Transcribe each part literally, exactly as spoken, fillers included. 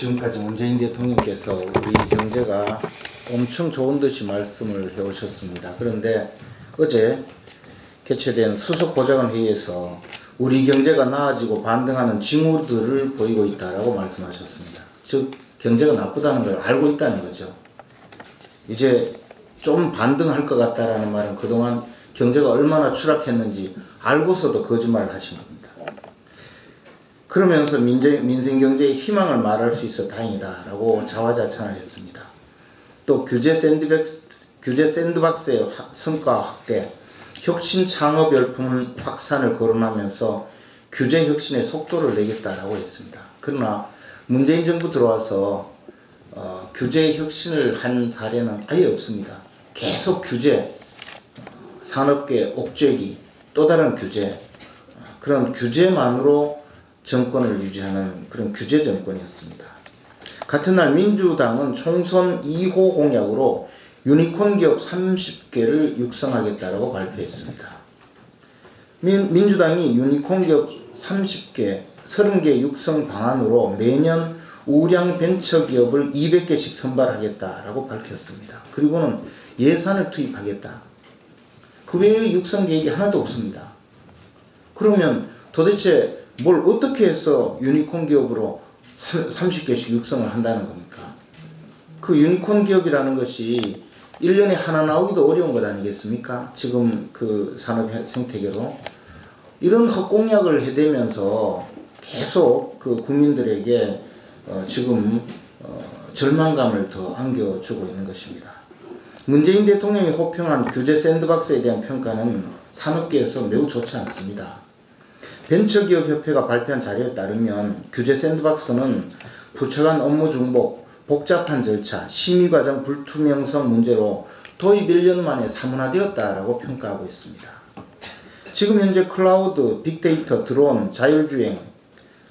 지금까지 문재인 대통령께서 우리 경제가 엄청 좋은 듯이 말씀을 해오셨습니다. 그런데 어제 개최된 수석보좌관 회의에서 우리 경제가 나아지고 반등하는 징후들을 보이고 있다라고 말씀하셨습니다. 즉 경제가 나쁘다는 걸 알고 있다는 거죠. 이제 좀 반등할 것 같다라는 말은 그동안 경제가 얼마나 추락했는지 알고서도 거짓말을 하신 겁니다. 그러면서 민생경제의 희망을 말할 수 있어 다행이다라고 자화자찬을 했습니다. 또 규제 샌드박스, 규제 샌드박스의 성과 확대, 혁신 창업 열풍 확산을 거론하면서 규제 혁신의 속도를 내겠다라고 했습니다. 그러나 문재인 정부 들어와서 어, 규제 혁신을 한 사례는 아예 없습니다. 계속 규제, 산업계 옥죄기, 또 다른 규제, 그런 규제만으로 정권을 유지하는 그런 규제 정권이었습니다. 같은 날 민주당은 총선 이 호 공약으로 유니콘 기업 삼십 개를 육성하겠다라고 발표했습니다. 민, 민주당이 유니콘 기업 삼십 개, 삼십 개 육성 방안으로 매년 우량 벤처기업을 이백 개씩 선발하겠다라고 밝혔습니다. 그리고는 예산을 투입하겠다. 그 외에 육성 계획이 하나도 없습니다. 그러면 도대체 뭘 어떻게 해서 유니콘 기업으로 삼십 개씩 육성을 한다는 겁니까? 그 유니콘 기업이라는 것이 일 년에 하나 나오기도 어려운 것 아니겠습니까? 지금 그 산업 생태계로. 이런 헛공약을 해대면서 계속 그 국민들에게 어, 지금 어, 절망감을 더 안겨주고 있는 것입니다. 문재인 대통령이 호평한 규제 샌드박스에 대한 평가는 산업계에서 매우 좋지 않습니다. 벤처기업협회가 발표한 자료에 따르면 규제 샌드박스는 부처 간 업무 중복, 복잡한 절차, 심의 과정 불투명성 문제로 도입 일 년 만에 사문화되었다라고 평가하고 있습니다. 지금 현재 클라우드, 빅데이터, 드론, 자율주행,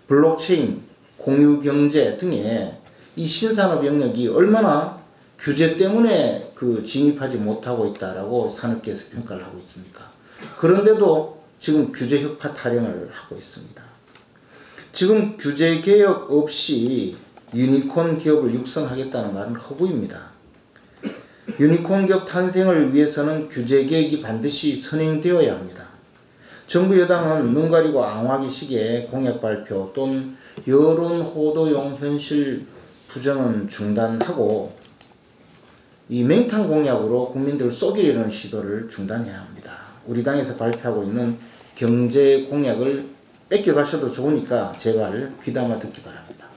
블록체인, 공유경제 등의 이 신산업 영역이 얼마나 규제 때문에 그 진입하지 못하고 있다라고 산업계에서 평가를 하고 있습니까? 그런데도 지금 규제 혁파 타령을 하고 있습니다. 지금 규제 개혁 없이 유니콘 기업을 육성하겠다는 말은 허구입니다. 유니콘 기업 탄생을 위해서는 규제 개혁이 반드시 선행되어야 합니다. 정부 여당은 눈 가리고 앙화기 시기에 공약 발표 또는 여론 호도용 현실 부정은 중단하고 이 맹탕 공약으로 국민들을 속이려는 시도를 중단해야 합니다. 우리 당에서 발표하고 있는 경제 공약을 뺏겨가셔도 좋으니까 제발 귀담아 듣기 바랍니다.